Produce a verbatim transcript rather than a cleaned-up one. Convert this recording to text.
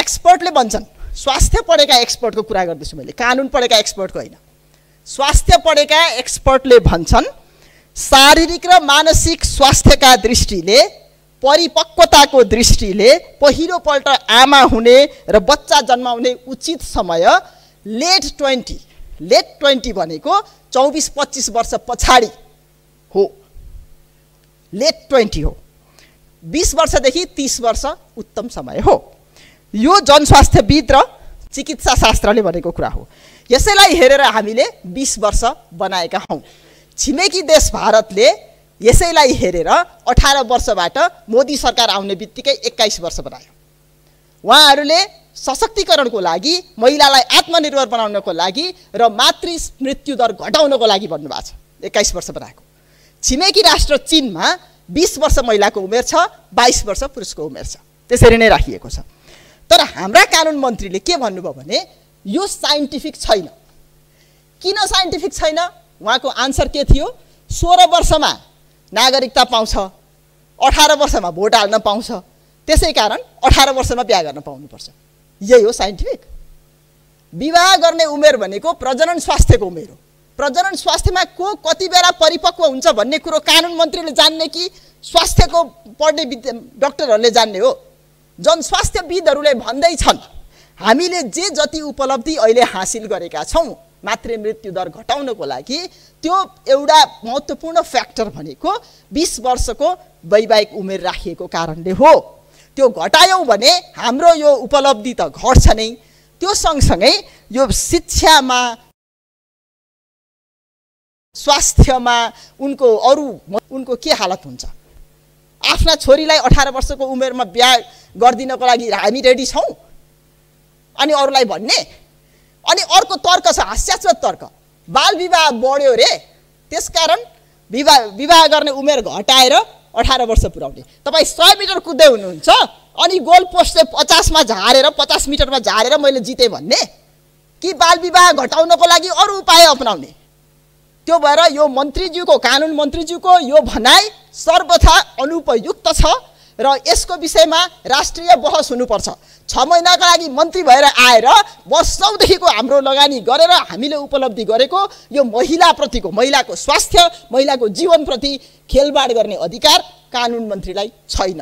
एक्सपर्टले भन्छन्, स्वास्थ्य पढेका एक्सपर्टको कुरा गर्दैछु मैले, कानुन पढेका एक्सपर्टको होइन, स्वास्थ्य पढेका एक्सपर्टले भन्छन् शारीरिक र मानसिक स्वास्थ्यका दृष्टिले परिपक्वताको दृष्टिले पहिलोपल्ट आमा हुने र बच्चा जन्माउने उचित समय लेट ट्वेन्टी लेट ट्वेन्टी भनेको चौबीस पच्चीस वर्ष पछाडि हो, लेट ट्वेन्टी हो, बीस वर्षदेखि तीस वर्ष उत्तम समय हो। यो जनस्वास्थ्यविद र चिकित्सा शास्त्रले भनेको कुरा हो। यसैलाई हेरेर हामीले बीस वर्ष बनाएका हौं। छिमेकी देश भारतले यसैलाई हेरेर अठारह वर्षबाट मोदी सरकार आउने बित्तिकै एक्काइस वर्ष बनायो। उहाँहरूले सशक्तिकरणको लागि, महिलालाई आत्मनिर्भर बनाउनको लागि र मातृ मृत्यु दर घटाउनको लागि भन्नुभएको छ, एक्काइस वर्ष बनाएको। छिमेकी राष्ट्र चीनमा बीस वर्ष महिलाको उमेर छ, बाइस वर्ष पुरुषको उमेर छ, त्यसरी नै राखिएको छ। तर हाम्रा कानुन मन्त्रीले के भन्नुभयो भने यो साइन्टिफिक छैन। किन साइन्टिफिक छैन? उहाँको आन्सर के थियो? सोह्र वर्षमा नागरिकता पाउँछ, अठारह वर्षमा भोट हाल्न पाउँछ, त्यसै कारण अठारह वर्षमा बिहा गर्न पाउनुपर्छ। यही हो साइन्टिफिक। विवाह गर्ने उमेर भनेको प्रजनन स्वास्थ्यको उमेर हो। प्रजनन स्वास्थ्यमा को कति बेला परिपक्व हुन्छ भन्ने कुरो कानुन मन्त्रीले जान्ने कि स्वास्थ्यको पढ्ने डाक्टरहरूले जान्ने हो? जनस्वास्थ्यविदहरूले भन्दै छन् हामीले जे जति उपलब्धि अहिले हासिल गरेका छौँ मातृ मृत्यु दर घटाउनको लागि, त्यो एउटा महत्त्वपूर्ण फ्याक्टर भनेको बीस वर्षको वैवाहिक उमेर राखिएको कारणले हो। त्यो घटायौँ भने हाम्रो यो उपलब्धि त घट्छ नै। त्यो सँगसँगै यो शिक्षामा, स्वास्थ्यमा उनको अरू उनको के हालत हुन्छ? आफ्ना छोरीलाई अठारह वर्षको उमेरमा बिहा गरिदिनको लागि हामी रेडी छौँ अनि अरूलाई भन्ने? अनि अर्को तर्क छ, हास्यास्पद तर्क, बाल विवाह बढ्यो रे, त्यसकारण विवाह विवाह गर्ने उमेर घटाएर अठारह वर्ष पुर्याउने। तपाईँ सय मिटर कुद्दै हुनुहुन्छ अनि गोल पोस्टले पचासमा झारेर पचास मिटरमा झारेर मैले जितेँ भन्ने कि बाल विवाह घटाउनको लागि अरू उपाय अपनाउने? त्यो भएर यो मन्त्रीज्यूको, कानुन मन्त्रीज्यूको यो भनाइ सर्वथा अनुपयुक्त छ र यसको विषयमा राष्ट्रिय बहस हुनुपर्छ। छ महिनाका लागि मन्त्री भएर आएर वर्षौँदेखिको हाम्रो लगानी गरेर हामीले उपलब्धि गरेको यो महिलाप्रतिको, महिलाको स्वास्थ्य, महिलाको जीवनप्रति खेलबाड गर्ने अधिकार कानुन मन्त्रीलाई छैन।